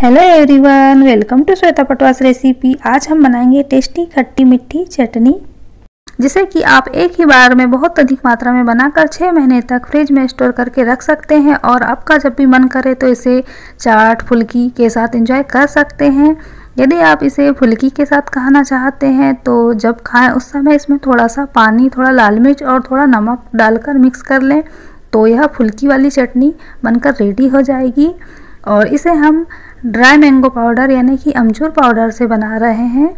Hello everyone, welcome to Shweta Patwas recipe. आज हम बनाएंगे टेस्टी खट्टी मीठी चटनी, जिसे कि आप एक ही बार में बहुत अधिक मात्रा में बनाकर 6 महीने तक फ्रिज में स्टोर करके रख सकते हैं और आपका जब भी मन करे तो इसे चाट फुल्की के साथ एंजॉय कर सकते हैं। यदि आप इसे फुल्की के साथ खाना चाहते हैं तो जब खाएं उस समय इसमें थोड़ा सा पानी, थोड़ा लाल मिर्च और थोड़ा नमक डालकर मिक्स कर लें तो यह फुल्की वाली चटनी बनकर रेडी हो जाएगी। और इसे हम ड्राई मैंगो पाउडर यानी कि अमचूर पाउडर से बना रहे हैं।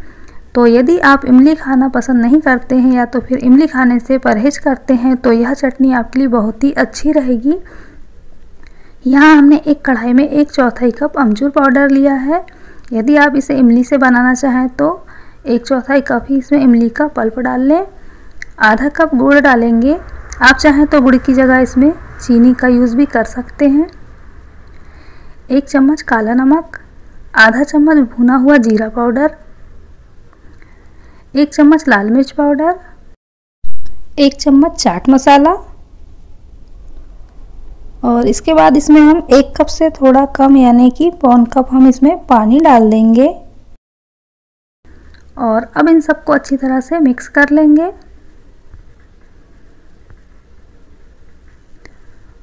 तो यदि आप इमली खाना पसंद नहीं करते हैं या तो फिर इमली खाने से परहेज करते हैं तो यह चटनी आपके लिए बहुत ही अच्छी रहेगी। यहाँ हमने एक कढ़ाई में 1/4 कप अमचूर पाउडर लिया है। यदि आप इसे इमली से बनाना चाहें तो 1/4 कप ही इसमें इमली का पल्प डाल लें। आधा कप गुड़ डालेंगे। आप चाहें तो गुड़ की जगह इसमें चीनी का यूज़ भी कर सकते हैं। 1 चम्मच काला नमक, आधा चम्मच भुना हुआ जीरा पाउडर, 1 चम्मच लाल मिर्च पाउडर, 1 चम्मच चाट मसाला। और इसके बाद इसमें हम 1 कप से थोड़ा कम यानी कि 1/4 कप हम इसमें पानी डाल देंगे। और अब इन सबको अच्छी तरह से मिक्स कर लेंगे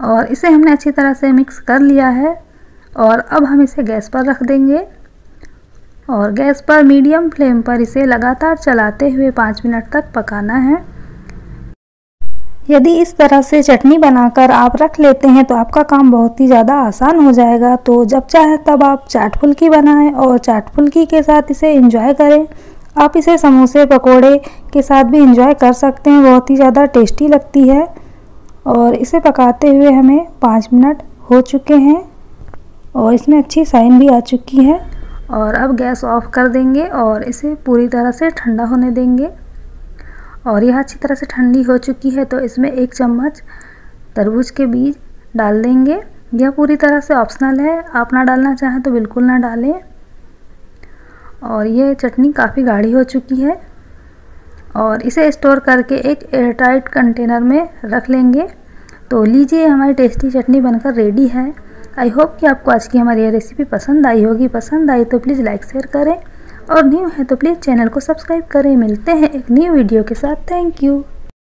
और इसे हमने अच्छी तरह से मिक्स कर लिया है। और अब हम इसे गैस पर रख देंगे और गैस पर मीडियम फ्लेम पर इसे लगातार चलाते हुए 5 मिनट तक पकाना है। यदि इस तरह से चटनी बनाकर आप रख लेते हैं तो आपका काम बहुत ही ज़्यादा आसान हो जाएगा। तो जब चाहे तब आप चाट फुल्की बनाएं और चाट फुल्की के साथ इसे एंजॉय करें। आप इसे समोसे पकोड़े के साथ भी एंजॉय कर सकते हैं, बहुत ही ज़्यादा टेस्टी लगती है। और इसे पकाते हुए हमें 5 मिनट हो चुके हैं और इसमें अच्छी साइन भी आ चुकी है। और अब गैस ऑफ कर देंगे और इसे पूरी तरह से ठंडा होने देंगे। और यह अच्छी तरह से ठंडी हो चुकी है तो इसमें 1 चम्मच तरबूज के बीज डाल देंगे। यह पूरी तरह से ऑप्शनल है, आप ना डालना चाहें तो बिल्कुल ना डालें। और यह चटनी काफ़ी गाढ़ी हो चुकी है और इसे स्टोर करके एक एयरटाइट कंटेनर में रख लेंगे। तो लीजिए, हमारी टेस्टी चटनी बनकर रेडी है। आई होप कि आपको आज की हमारी यह रेसिपी पसंद आई होगी। पसंद आई तो प्लीज़ लाइक शेयर करें और न्यू है तो प्लीज़ चैनल को सब्सक्राइब करें। मिलते हैं एक न्यू वीडियो के साथ। Thank you.